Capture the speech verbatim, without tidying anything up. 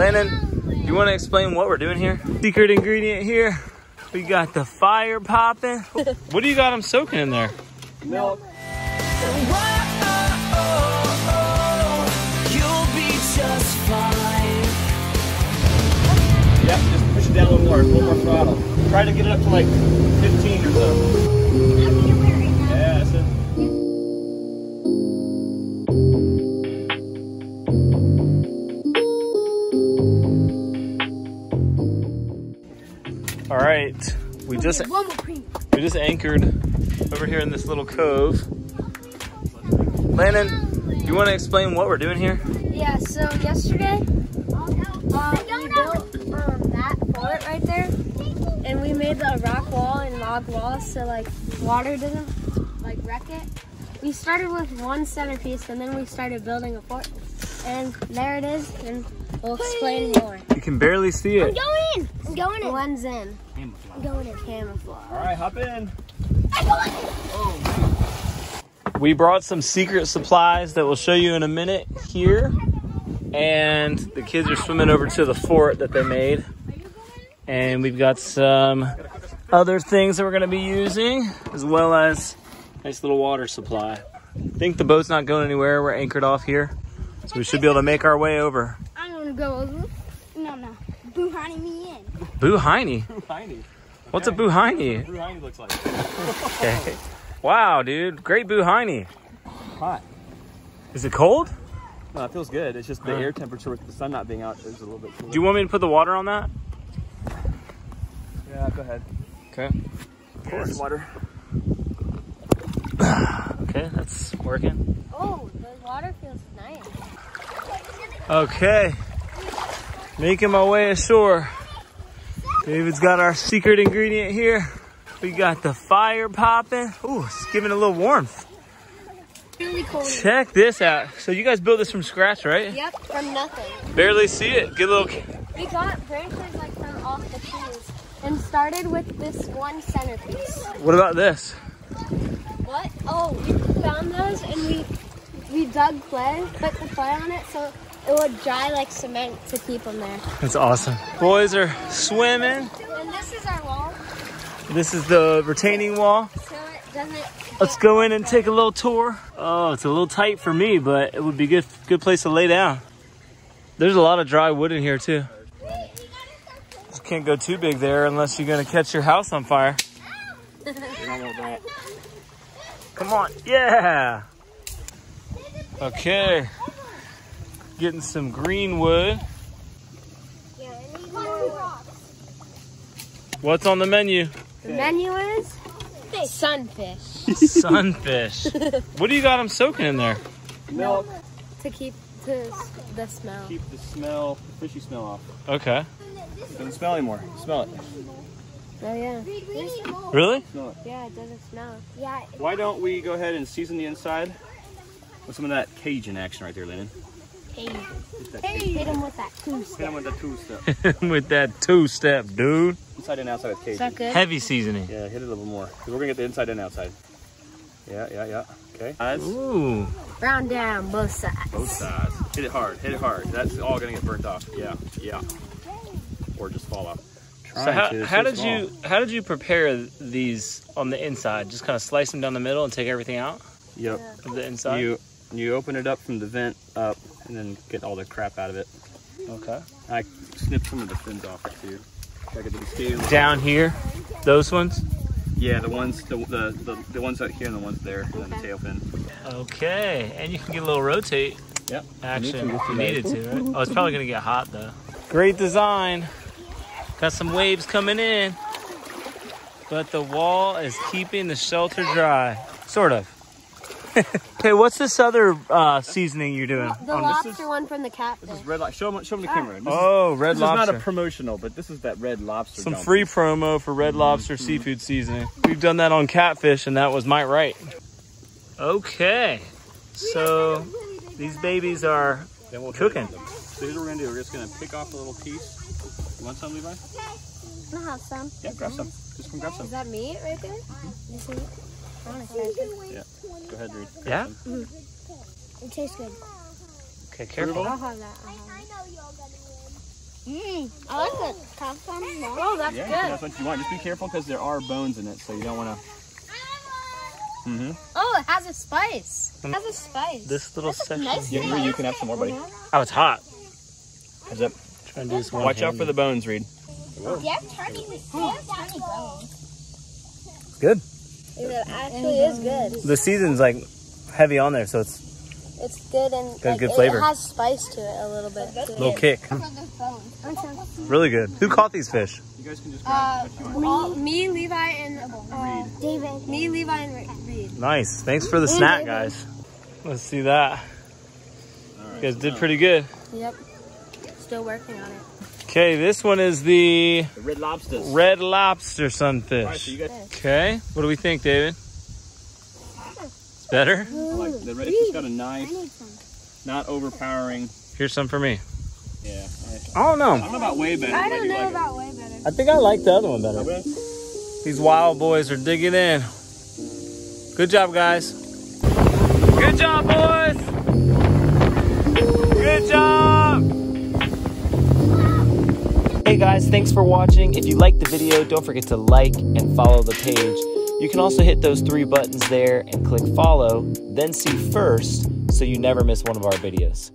Landon, you want to explain what we're doing here? Secret ingredient here. We got the fire popping. What do you got them soaking in there? Milk. You'll be just fine. Yeah, just push it down a little more. A little more throttle. Try to get it up to like fifteen or so. All right, we just we just anchored over here in this little cove. Landon, you want to explain what we're doing here? Yeah. So yesterday, uh, we built um, that fort right there, and we made a rock wall and log walls so like water doesn't like wreck it. We started with one centerpiece, and then we started building a fort, and there it is. And we'll explain more. You can barely see it. I'm going in. I'm going in. One's in. Camouflage. I'm going in. Camouflage. All right, hop in. I got it. Oh. We brought some secret supplies that we'll show you in a minute here. And the kids are swimming over to the fort that they made. And we've got some other things that we're going to be using, as well as a nice little water supply. I think the boat's not going anywhere. We're anchored off here. So we should be able to make our way over. Go over? No, no. Boo Heine me in. Boo Heine? Boo Heine. Okay. What's a Boo Heine? Boo Heine looks like. Okay. Wow, dude. Great Boo Heine. Hot. Is it cold? No, it feels good. It's just the uh. air temperature with the sun not being out is a little bit cooler. Do you want me to put the water on that? Yeah, go ahead. Okay. Of course. Water. Okay, that's working. Oh, the water feels nice. Okay. Making my way ashore. David's got our secret ingredient here. We got the fire popping. Ooh, it's giving it a little warmth. Really cold. Check this out. So you guys built this from scratch, right? Yep, from nothing. Barely see it. Good little. We got branches like from off the trees and started with this one centerpiece. What about this? What? Oh, we found those and we we dug clay, put the clay on it so it would dry like cement to keep them there. That's awesome. Boys are swimming. And this is our wall. This is the retaining wall. So it doesn't. Let's go in and take a little tour. Oh, it's a little tight for me, but it would be a good, good place to lay down. There's a lot of dry wood in here too. Just can't go too big there unless you're gonna catch your house on fire. Come on, yeah. Okay. Getting some green wood. Yeah, I need more rocks. What's on the menu? The menu is fish. Sunfish. Sunfish. What do you got them soaking in there? Milk. To keep the, the smell. Keep the smell, the fishy smell off. Okay. It doesn't smell anymore. Smell it. Oh yeah. Really? Smell it. Yeah, it doesn't smell. Yeah. Why don't we go ahead and season the inside with some of that Cajun action right there, Landon? Hey. Hey. Hit him with that two-step. Hit him with that two-step. Hit him with that two-step, dude. Inside and outside with Cajun. Heavy seasoning. Yeah, hit it a little more. We're going to get the inside and outside. Yeah, yeah, yeah. Okay. Eyes. Ooh. Brown down both sides. Both sides. Hit it hard. Hit it hard. That's all going to get burnt off. Yeah, yeah. Or just fall off. Trying so how, to, how did small. you how did you prepare these on the inside? Just kind of slice them down the middle and take everything out? Yep. Yeah. Of the inside? You, you open it up from the vent up. And then get all the crap out of it. Okay. I snipped some of the fins off it too. Check it to the scale. Down here, those ones. Yeah, the ones, the the, the the ones out here and the ones there, and then the tail fin. Okay, and you can get a little rotate. Yep. Action if you needed to. Right? Oh, it's probably gonna get hot though. Great design. Got some waves coming in, but the wall is keeping the shelter dry, sort of. Okay, what's this other uh, seasoning you're doing? The um, lobster is, one from the captain. This is red lobster. Show them, show them the camera. This oh, is, red this lobster. This is not a promotional, but this is that red lobster. Some dumpling. Free promo for red mm-hmm. lobster mm-hmm. seafood seasoning. We've done that on catfish, and that was my right. Okay, so these babies are then we'll cooking. So here's what we're going to do. We're just going to pick off a little piece. You want some, Levi? I'll have some. Yeah, grab some. Just come grab some. Is that meat right there? Mm-hmm. This meat? Yeah, go ahead, Reed. Yeah? Mm-hmm. It tastes good. Okay, careful. I'll have that. I know you're going to win. Mmm, I like oh. the top one more. Oh, that's yeah, good. That's what you want. Just be careful because there are bones in it, so you don't want to. Mm-hmm. Oh, it has a spice. It has a spice. This little that's section. Nice yeah, you can have some more, buddy. Oh, it's hot. Heads up. I'm trying to do this one. Watch handy. out for the bones, Reed. Yeah, tiny bones. Good. It actually is good. The season's like heavy on there, so it's. It's good and got like, good flavor. It has spice to it a little bit. A little kick. Really good. Who caught these fish? You guys can just grab uh, me, all, me, Levi, and uh, Reed. David. Me, Levi, and Reed. Nice. Thanks for the and snack, David. guys. Let's see that. Right, you guys did pretty good. Yep. Still working on it. Okay, this one is the, the red lobster. Red lobster sunfish. Right, so you guys okay. What do we think, David? Better? Ooh, like the redfish has got a nice, not overpowering. Here's some for me. Yeah. I don't know. I don't know about way better. I don't know like about it. way better. I think I like the other one better. Okay. These wild boys are digging in. Good job, guys. Good job, boys. Good job. Hey guys, thanks for watching. If you liked the video, don't forget to like and follow the page. You can also hit those three buttons there and click follow, then see first, so you never miss one of our videos.